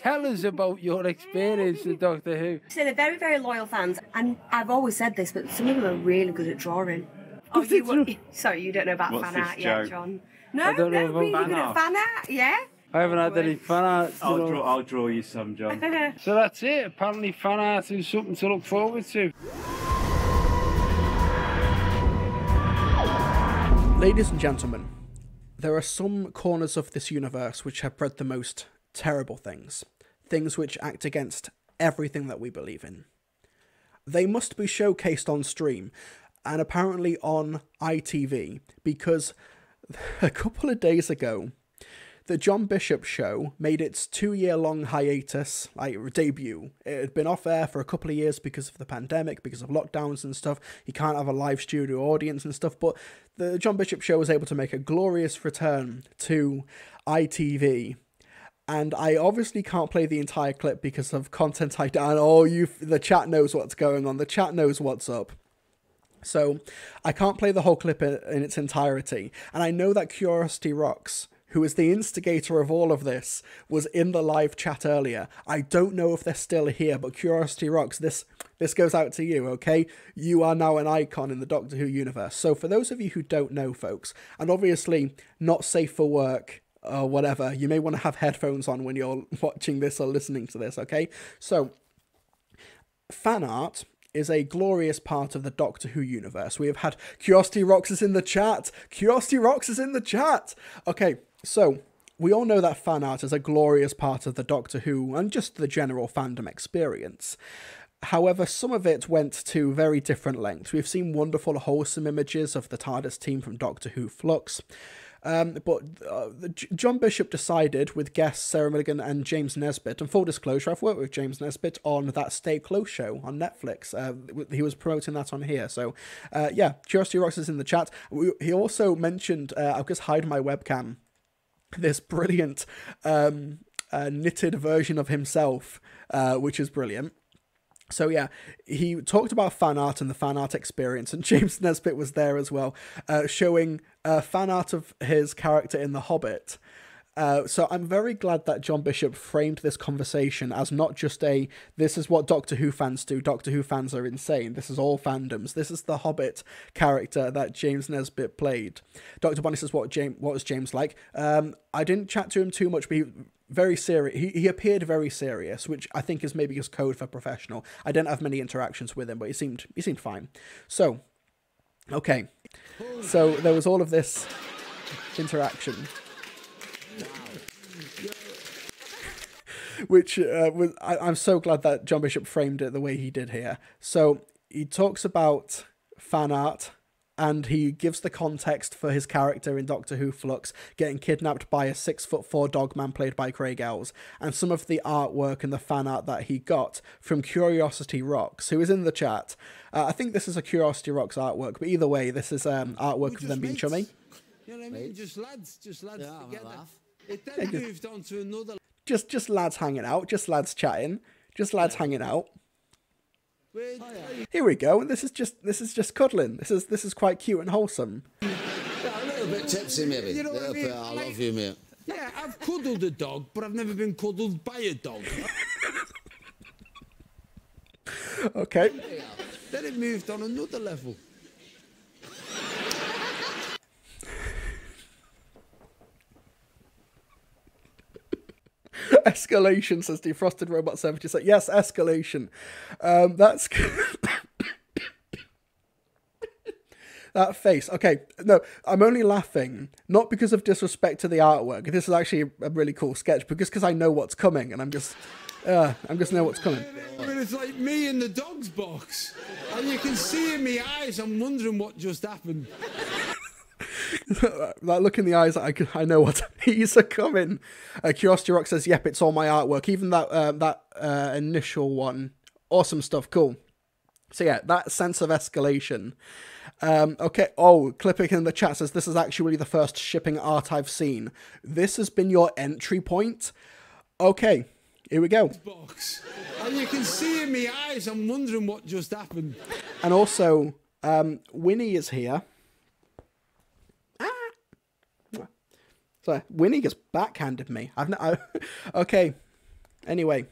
Tell us about your experience with Doctor Who. So they're very, very loyal fans, and I've always said this, but some of them are really good at drawing. Oh, sorry, you don't know about fan art yet, John? No, they're really good at fan art, yeah. I haven't had any fan art. I'll draw you some, John. So that's it. Apparently fan art is something to look forward to. Ladies and gentlemen, there are some corners of this universe which have bred the most terrible things. Things which act against everything that we believe in. They must be showcased on stream, and apparently on ITV, because a couple of days ago, The John Bishop Show made its 2-year-long hiatus, like, debut. It had been off air for a couple of years because of the pandemic, because of lockdowns and stuff. You can't have a live studio audience and stuff, but The John Bishop Show was able to make a glorious return to ITV. And I obviously can't play the entire clip because of content I done. Oh, the chat knows what's going on. The chat knows what's up. So I can't play the whole clip in its entirety. And I know that Curiosity Rocks, who is the instigator of all of this, was in the live chat earlier. I don't know if they're still here, but Curiosity Rocks, this goes out to you, okay? You are now an icon in the Doctor Who universe. So for those of you who don't know, folks, and obviously not safe for work or whatever, you may want to have headphones on when you're watching this or listening to this, okay? So, fan art is a glorious part of the Doctor Who universe. We have had Curiosity Rocks is in the chat. Curiosity Rocks is in the chat. Okay, so we all know that fan art is a glorious part of the Doctor Who and just the general fandom experience. However, some of it went to very different lengths. We've seen wonderful, wholesome images of the TARDIS team from Doctor Who Flux. John Bishop decided, with guests Sarah Millican and James Nesbitt, and full disclosure, I've worked with James Nesbitt on that Stay Close show on Netflix. He was promoting that on here. So, yeah, Curiosity Rocks is in the chat. He also mentioned, I'll just hide my webcam, this brilliant knitted version of himself, which is brilliant. So yeah, he talked about fan art and the fan art experience, and James Nesbitt was there as well, showing fan art of his character in The Hobbit. So I'm very glad that John Bishop framed this conversation as not just a, this is what Doctor Who fans do, Doctor Who fans are insane, this is all fandoms, this is the Hobbit character that James Nesbitt played. Dr. Bonnie says, what was James like? I didn't chat to him too much, but he... very serious. He appeared very serious, which I think is maybe his code for professional. I don't have many interactions with him, but he seemed fine. So, okay. So there was all of this interaction, which was, I'm so glad that John Bishop framed it the way he did here. So he talks about fan art, and he gives the context for his character in Doctor Who Flux getting kidnapped by a 6'4" dogman played by Craig Ellis, and some of the artwork and the fan art that he got from Curiosity Rocks, who is in the chat. I think this is a Curiosity Rocks artwork, but either way, this is artwork of them being chummy. You know what I mean? Just lads yeah, together. It then moved on to another. Just lads hanging out. Just lads chatting. Just lads hanging out. Here we go, and this is just cuddling. This is quite cute and wholesome. Yeah, a little bit tipsy maybe. You know what I mean? I love you, mate. Yeah, I've cuddled a dog, but I've never been cuddled by a dog. Okay. Then it moved on another level. Escalation, says Defrosted Robot 77. Yes, escalation. That's that face. Okay, no, I'm only laughing not because of disrespect to the artwork. This is actually a really cool sketch, but just because I know what's coming, and I'm just know what's coming. But it's like me in the dog's box, and you can see in my eyes I'm wondering what just happened. That look in the eyes, I know what he's a coming. Curiosity Rock says, "Yep, it's all my artwork, even that that initial one. Awesome stuff, cool." So yeah, that sense of escalation. Okay. Oh, Clippick in the chat says, "This is actually the first shipping art I've seen. This has been your entry point." Okay, here we go. Box. And you can see in my eyes, I'm wondering what just happened. And also, Winnie is here. So Winnie just backhanded me. Okay, Anyway,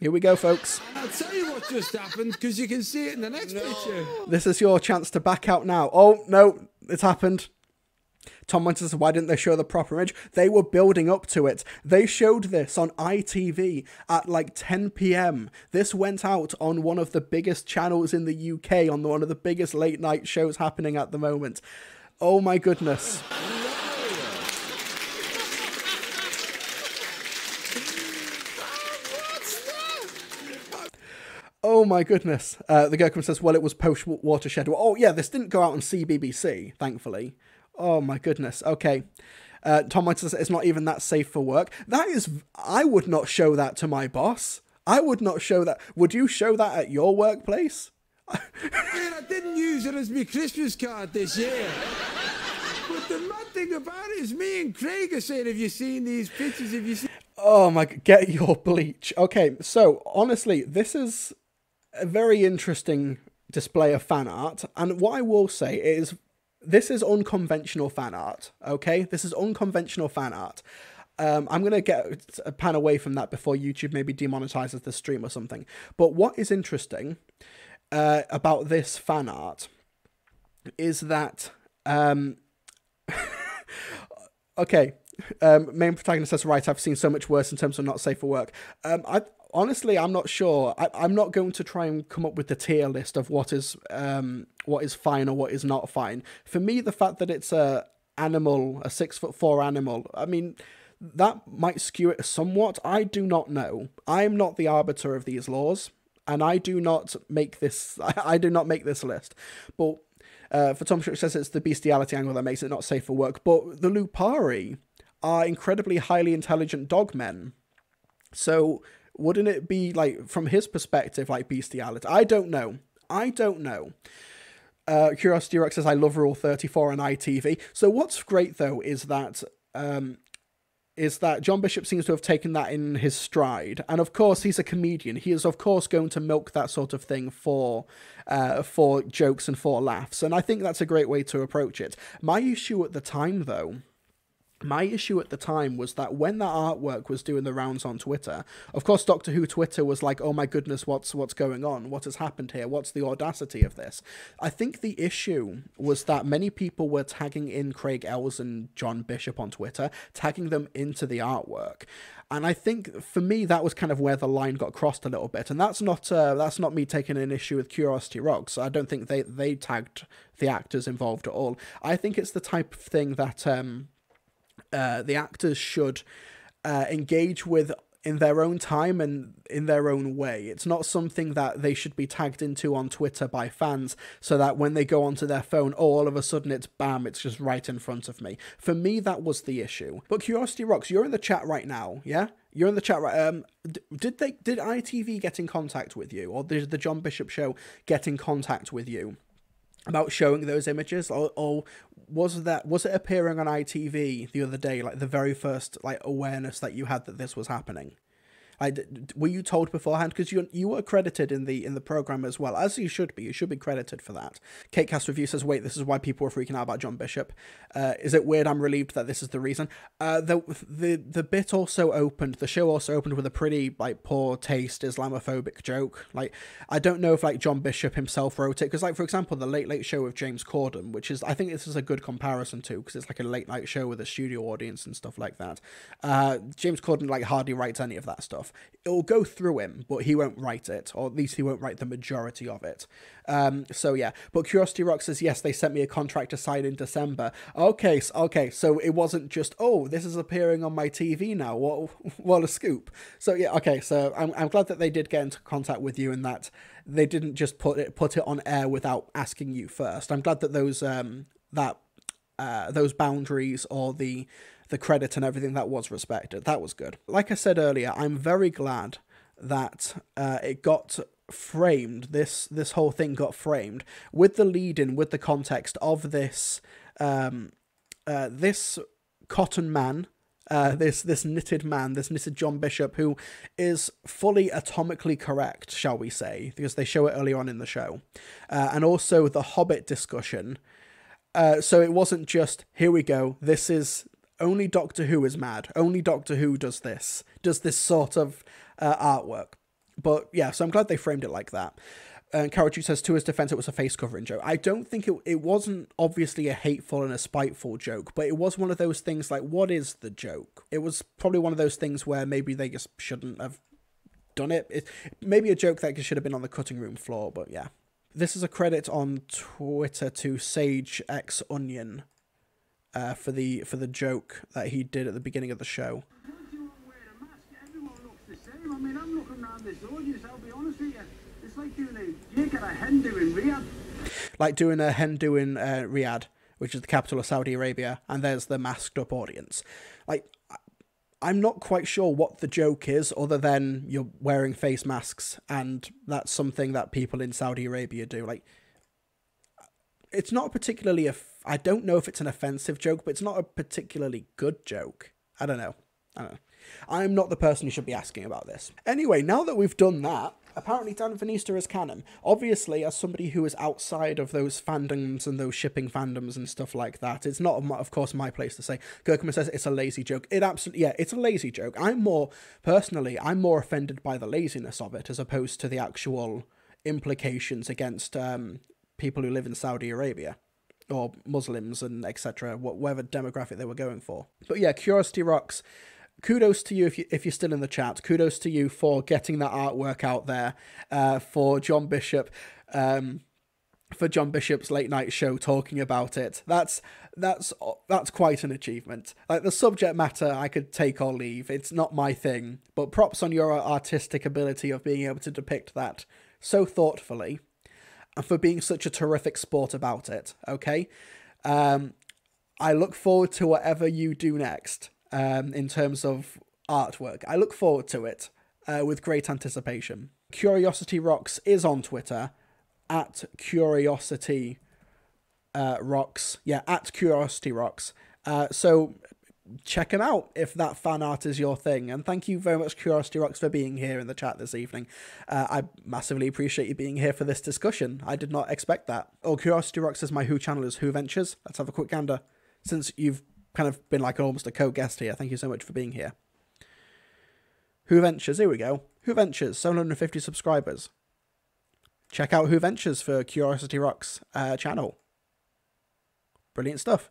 here we go, folks. I'll tell you what just happened, because you can see it in the next picture. This is your chance to back out now. Oh, no, it's happened. Tom Winter says, why didn't they show the proper image? They were building up to it. They showed this on ITV at like 10 p.m. This went out on one of the biggest channels in the UK, on one of the biggest late night shows happening at the moment. Oh my goodness. Oh my goodness. The Gurkham says, well, it was post-watershed. Oh yeah, this didn't go out on CBBC, thankfully. Oh my goodness. Okay. Tom Winter says, it's not even that safe for work. That is, I would not show that to my boss. I would not show that. Would you show that at your workplace? Man, I didn't use it as my Christmas card this year. But the mad thing about it is me and Craig are saying, have you seen these pictures? Have you seen... Oh my, get your bleach. Okay. So honestly, this is a very interesting display of fan art. And what I will say is, this is unconventional fan art, okay? This is unconventional fan art. I'm going to get a pan away from that before YouTube maybe demonetizes the stream or something. But what is interesting about this fan art is that... okay, main protagonist says, right, I've seen so much worse in terms of not safe for work. Honestly, I'm not sure. I'm not going to try and come up with the tier list of what is fine or what is not fine. For me, the fact that it's a animal, a 6'4" animal, I mean, that might skew it somewhat. I do not know. I'm not the arbiter of these laws, and I do not make this. I do not make this list. But for Tom Shook says it's the bestiality angle that makes it not safe for work. But the Lupari are incredibly highly intelligent dogmen, so. Wouldn't it be, like, from his perspective, like, bestiality? I don't know. I don't know. Curiosity Rocks says, I love Rule 34 on ITV. So what's great, though, is that John Bishop seems to have taken that in his stride. And, of course, he's a comedian. He is, of course, going to milk that sort of thing for jokes and for laughs. And I think that's a great way to approach it. My issue at the time, though... My issue at the time was that when that artwork was doing the rounds on Twitter, of course, Doctor Who Twitter was like, oh my goodness, what's going on? What has happened here? What's the audacity of this? I think the issue was that many people were tagging in Craig Ellis and John Bishop on Twitter, tagging them into the artwork. And I think, for me, that was kind of where the line got crossed a little bit. And that's not me taking an issue with Curiosity Rocks. I don't think they tagged the actors involved at all. I think it's the type of thing that... the actors should engage with in their own time and in their own way. It's not something that they should be tagged into on Twitter by fans so that when they go onto their phone, oh, all of a sudden it's bam, it's just right in front of me. For me, that was the issue. But Curiosity Rocks, you're in the chat right now, yeah? You're in the chat right... did ITV get in contact with you? Or did the John Bishop Show get in contact with you about showing those images, or was it appearing on ITV the other day, like the very first like awareness that you had that this was happening? Like, were you told beforehand? Because you were credited in the program as well, as you should be. You should be credited for that. Katecast Review says, wait, this is why people were freaking out about John Bishop. Is it weird? I'm relieved that this is the reason. The bit also opened. The show also opened with a pretty like poor taste Islamophobic joke. Like, I don't know if like John Bishop himself wrote it, because like for example, the Late Late Show with James Corden, which is I think this is a good comparison to, because it's like a late night show with a studio audience and stuff like that. James Corden like hardly writes any of that stuff. It'll go through him, but he won't write it, or at least he won't write the majority of it. So yeah. But Curiosity Rock says, yes, they sent me a contract to sign in December. Okay, so it wasn't just, oh, this is appearing on my TV now. What a scoop. So yeah, okay, so I'm glad that they did get into contact with you and that they didn't just put it on air without asking you first. I'm glad that those boundaries or the credit and everything that was respected. That was good. Like I said earlier, I'm very glad that it got framed. This whole thing got framed with the lead-in, with the context of this this cotton man, this knitted man, this knitted John Bishop, who is fully atomically correct, shall we say, because they show it earlier on in the show, and also the Hobbit discussion. So it wasn't just, here we go, this is only Doctor Who is mad. Only Doctor Who does this sort of artwork. But yeah, so I'm glad they framed it like that. And Karachi says, to his defense, it was a face-covering joke. I don't think it wasn't obviously a hateful and a spiteful joke, but it was one of those things like, what is the joke? It was probably one of those things where maybe they just shouldn't have done it. It maybe a joke that should have been on the cutting room floor, but yeah. This is a credit on Twitter to Sage X Onion for the joke that he did at the beginning of the show. Don't you all wear a mask? Everyone looks the same. I mean, I'm looking around this audience, I'll be honest with you. It's like doing a gig at a hen do in Riyadh. Like doing a hen do in Riyadh, which is the capital of Saudi Arabia, and there's the masked up audience. Like, I'm not quite sure what the joke is, other than you're wearing face masks, and that's something that people in Saudi Arabia do. Like, it's not particularly I don't know if it's an offensive joke, but it's not a particularly good joke. I don't know. I'm not the person who should be asking about this. Anyway, now that we've done that, apparently Danvanista is canon. Obviously, as somebody who is outside of those fandoms and those shipping fandoms and stuff like that, it's not, of course, my place to say. Kirkman says it's a lazy joke. It absolutely, yeah, it's a lazy joke. I'm more offended by the laziness of it as opposed to the actual implications against people who live in Saudi Arabia, or Muslims and etc., whatever demographic they were going for. But yeah, Curiosity Rocks. Kudos to you if you're still in the chat. Kudos to you for getting that artwork out there for John Bishop, for John Bishop's late night show talking about it. That's quite an achievement. Like, the subject matter I could take or leave. It's not my thing, but props on your artistic ability of being able to depict that so thoughtfully, and for being such a terrific sport about it. Okay, I look forward to whatever you do next. In terms of artwork, I look forward to it with great anticipation. Curiosity Rocks is on Twitter at Curiosity Rocks. Yeah, at Curiosity Rocks. So check him out if that fan art is your thing. And thank you very much, Curiosity Rocks, for being here in the chat this evening. I massively appreciate you being here for this discussion. I did not expect that. Oh, Curiosity Rocks says my Who channel is Who Ventures. Let's have a quick gander, since you've kind of been like almost a co-guest here. Thank you so much for being here. Who Ventures, here we go. Who Ventures, 750 subscribers. Check out Who Ventures for Curiosity Rock's channel. Brilliant stuff.